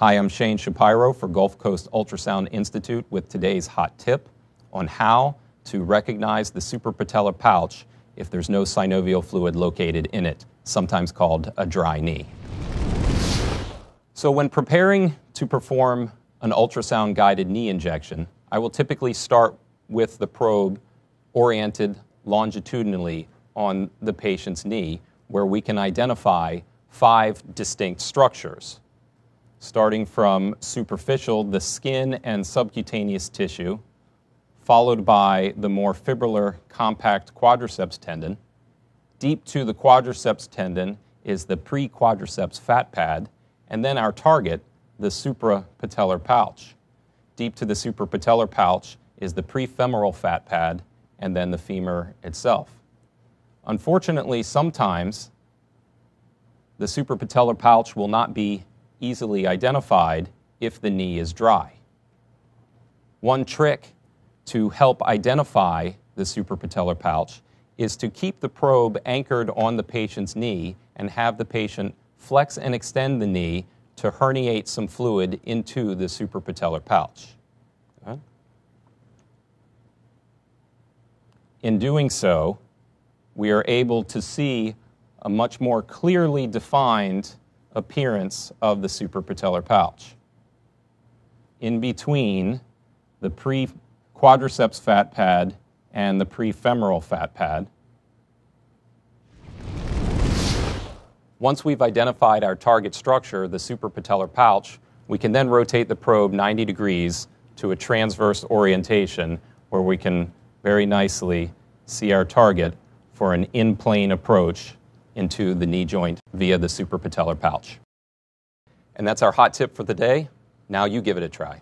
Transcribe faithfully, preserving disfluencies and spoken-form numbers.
Hi, I'm Shane Shapiro for Gulf Coast Ultrasound Institute with today's hot tip on how to recognize the suprapatellar pouch if there's no synovial fluid located in it, sometimes called a dry knee. So when preparing to perform an ultrasound-guided knee injection, I will typically start with the probe oriented longitudinally on the patient's knee, where we can identify five distinct structures, starting from superficial, the skin and subcutaneous tissue, followed by the more fibrillar compact quadriceps tendon. Deep to the quadriceps tendon is the pre-quadriceps fat pad, and then our target, the suprapatellar pouch. Deep to the suprapatellar pouch is the pre-femoral fat pad, and then the femur itself. Unfortunately, sometimes the suprapatellar pouch will not be easily identified if the knee is dry. One trick to help identify the suprapatellar pouch is to keep the probe anchored on the patient's knee and have the patient flex and extend the knee to herniate some fluid into the suprapatellar pouch. Okay. In doing so, we are able to see a much more clearly defined appearance of the suprapatellar pouch. In between the pre quadriceps fat pad and the prefemoral fat pad. Once we've identified our target structure, the suprapatellar pouch, we can then rotate the probe ninety degrees to a transverse orientation where we can very nicely see our target for an in-plane approach into the knee joint via the suprapatellar pouch. And that's our hot tip for the day. Now you give it a try.